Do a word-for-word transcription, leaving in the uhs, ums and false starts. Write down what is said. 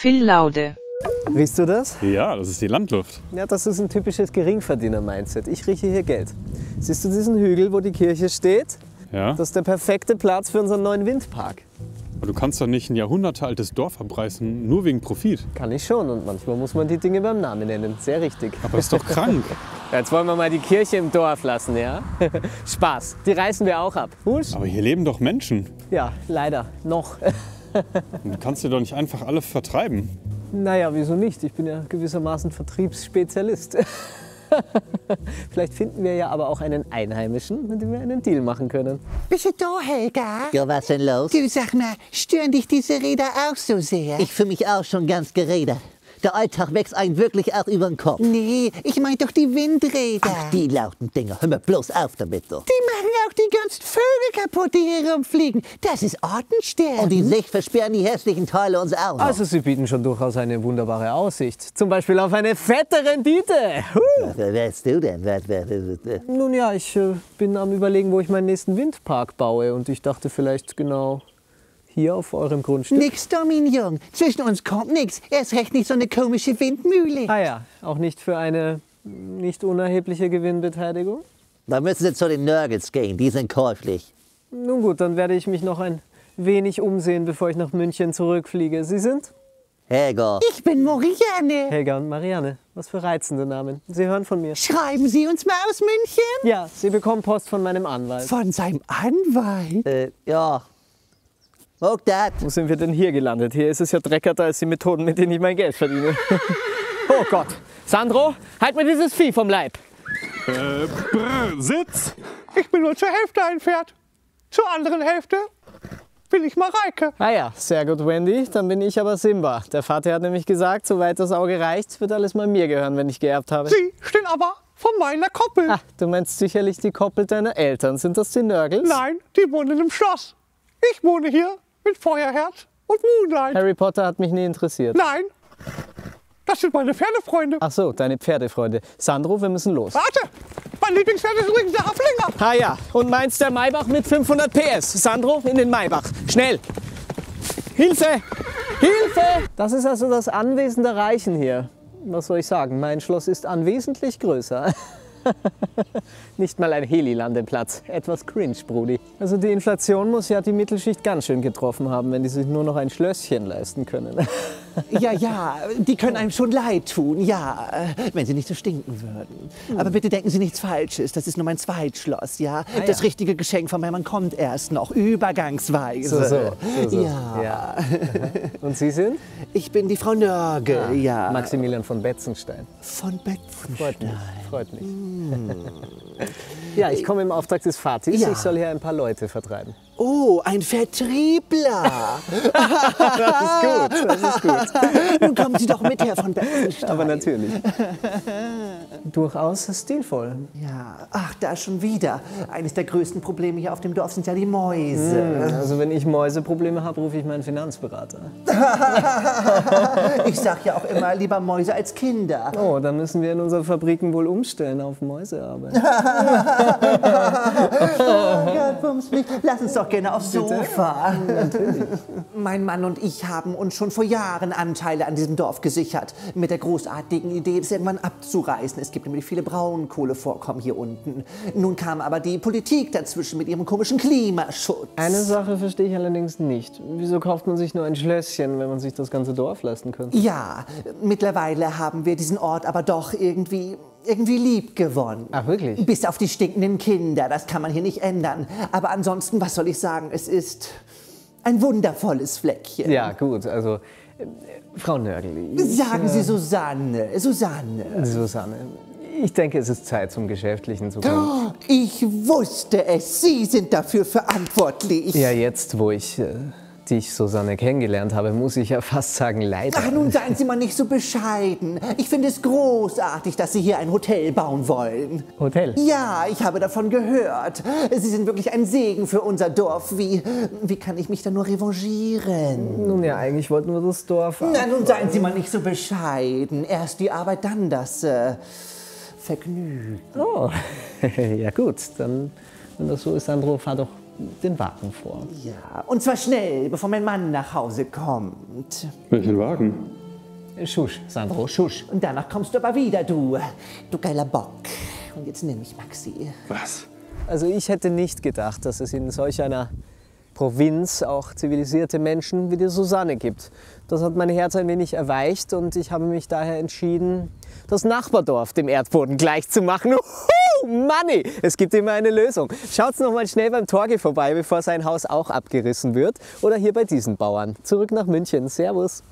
Phil Laude. Riechst du das? Ja, das ist die Landluft. Ja, das ist ein typisches Geringverdiener-Mindset. Ich rieche hier Geld. Siehst du diesen Hügel, wo die Kirche steht? Ja. Das ist der perfekte Platz für unseren neuen Windpark. Aber du kannst doch nicht ein jahrhundertealtes Dorf abreißen, nur wegen Profit. Kann ich schon, und manchmal muss man die Dinge beim Namen nennen. Sehr richtig. Aber ist doch krank. Jetzt wollen wir mal die Kirche im Dorf lassen, ja? Spaß, die reißen wir auch ab. Husch. Aber hier leben doch Menschen. Ja, leider. Noch. Dann kannst du doch nicht einfach alle vertreiben. Naja, wieso nicht? Ich bin ja gewissermaßen Vertriebsspezialist. Vielleicht finden wir ja aber auch einen Einheimischen, mit dem wir einen Deal machen können. Bist du da, Helga? Ja, was denn los? Du, sag mal, stören dich diese Räder auch so sehr? Ich fühle mich auch schon ganz gerädert. Der Alltag wächst einem wirklich auch über den Kopf. Nee, ich meine doch die Windräder. Ach, die lauten Dinger, hör mir bloß auf damit, doch. Die machen auch die ganzen Vögel kaputt, die hier rumfliegen. Das ist Artensterben. Und die Sicht versperren die hässlichen Teile uns auch noch. Also sie bieten schon durchaus eine wunderbare Aussicht. Zum Beispiel auf eine fette Rendite. Huh. Wer wärst du denn? Wer, wer, wer, wer. Nun ja, ich äh, bin am Überlegen, wo ich meinen nächsten Windpark baue. Und ich dachte vielleicht genau... hier auf eurem Grundstück. Nix, Dominion. Zwischen uns kommt nichts. Erst recht nicht so eine komische Windmühle. Ah ja, auch nicht für eine nicht unerhebliche Gewinnbeteiligung? Da müssen Sie zu den Nörgels gehen. Die sind käuflich. Nun gut, dann werde ich mich noch ein wenig umsehen, bevor ich nach München zurückfliege. Sie sind? Helga. Ich bin Marianne. Helga und Marianne. Was für reizende Namen. Sie hören von mir. Schreiben Sie uns mal aus München? Ja, Sie bekommen Post von meinem Anwalt. Von seinem Anwalt? Äh, ja. Okay. Wo sind wir denn hier gelandet? Hier ist es ja dreckerter als die Methoden, mit denen ich mein Geld verdiene. Oh Gott. Sandro, halt mir dieses Vieh vom Leib. Äh, brr, Sitz. Ich bin nur zur Hälfte ein Pferd. Zur anderen Hälfte bin ich Mareike. Ah ja, sehr gut, Wendy. Dann bin ich aber Simba. Der Vater hat nämlich gesagt, soweit das Auge reicht, wird alles mal mir gehören, wenn ich geerbt habe. Sie stehen aber von meiner Koppel. Ach, du meinst sicherlich die Koppel deiner Eltern. Sind das die Nörgels? Nein, die wohnen im Schloss. Ich wohne hier. Mit Feuerherz und Moonlight. Harry Potter hat mich nie interessiert. Nein, das sind meine Pferdefreunde. Ach so, deine Pferdefreunde. Sandro, wir müssen los. Warte, mein Lieblingspferd ist übrigens der Haflinger. Ah ja, und meins der Maybach mit fünfhundert P S. Sandro, in den Maybach. Schnell. Hilfe, Hilfe. Das ist also das Anwesen der Reichen hier. Was soll ich sagen, mein Schloss ist anwesentlich größer. Nicht mal ein Heli-Landeplatz. Etwas cringe, Brudi. Also die Inflation muss ja die Mittelschicht ganz schön getroffen haben, wenn die sich nur noch ein Schlösschen leisten können. Ja, ja, die können einem schon leid tun, ja, wenn sie nicht so stinken würden. Hm. Aber bitte denken Sie nichts Falsches, das ist nur mein Zweitschloss, ja. Ah, das ja. Richtige Geschenk von meinem Mann kommt erst noch, übergangsweise. So, so, so, so. Ja. Ja. Und Sie sind? Ich bin die Frau Nörgel, ah, ja. Maximilian von Betzenstein. Von Betzenstein. Freut mich, freut mich. Ja, ich komme im Auftrag des Vaters. Ja. Ich soll hier ein paar Leute vertreiben. Oh, ein Vertriebler! Das ist gut, das ist gut. Nun kommen Sie doch mit, Herr von Betzenstein. Aber natürlich. Durchaus stilvoll. Ja, ach, da schon wieder. Eines der größten Probleme hier auf dem Dorf sind ja die Mäuse. Hm, also wenn ich Mäuseprobleme habe, rufe ich meinen Finanzberater. Ich sag ja auch immer, lieber Mäuse als Kinder. Oh, dann müssen wir in unseren Fabriken wohl umstellen auf Mäusearbeit. Oh Gott, bums mich. Lass uns doch gerne aufs Bitte? Sofa. Natürlich. Mein Mann und ich haben uns schon vor Jahren Anteile an diesem Dorf gesichert. Mit der großartigen Idee, es irgendwann abzureißen. Es gibt nämlich viele Braunkohlevorkommen hier unten. Nun kam aber die Politik dazwischen mit ihrem komischen Klimaschutz. Eine Sache verstehe ich allerdings nicht. Wieso kauft man sich nur ein Schlösschen, wenn man sich das ganze Dorf leisten könnte? Ja, mittlerweile haben wir diesen Ort aber doch irgendwie... irgendwie lieb gewonnen. Ach, wirklich? Bis auf die stinkenden Kinder, das kann man hier nicht ändern. Aber ansonsten, was soll ich sagen, es ist ein wundervolles Fleckchen. Ja, gut, also, äh, Frau Nörgeli. Sagen ich, äh, Sie Susanne, Susanne. Susanne, ich denke, es ist Zeit, zum Geschäftlichen zu kommen. Oh, ich wusste es, Sie sind dafür verantwortlich. Ja, jetzt, wo ich... Äh ich Susanne kennengelernt habe, muss ich ja fast sagen, leider. Ach, nun seien Sie mal nicht so bescheiden. Ich finde es großartig, dass Sie hier ein Hotel bauen wollen. Hotel? Ja, ich habe davon gehört. Sie sind wirklich ein Segen für unser Dorf. Wie, wie kann ich mich da nur revanchieren? Nun ja, eigentlich wollten wir das Dorf... Na, nun seien Sie mal nicht so bescheiden. Erst die Arbeit, dann das äh, Vergnügen. Oh, ja gut, dann, wenn das so ist, Sandro, fahr doch den Wagen vor. Ja, und zwar schnell, bevor mein Mann nach Hause kommt. Welchen Wagen? Schusch, Sandro, Schusch. Und danach kommst du aber wieder, du. Du geiler Bock. Und jetzt nimm mich, Maxi. Was? Also ich hätte nicht gedacht, dass es in solch einer Provinz auch zivilisierte Menschen wie die Susanne gibt. Das hat mein Herz ein wenig erweicht und ich habe mich daher entschieden, das Nachbardorf dem Erdboden gleichzumachen. Money! Es gibt immer eine Lösung. Schaut's noch mal schnell beim Torge vorbei, bevor sein Haus auch abgerissen wird. Oder hier bei diesen Bauern. Zurück nach München. Servus.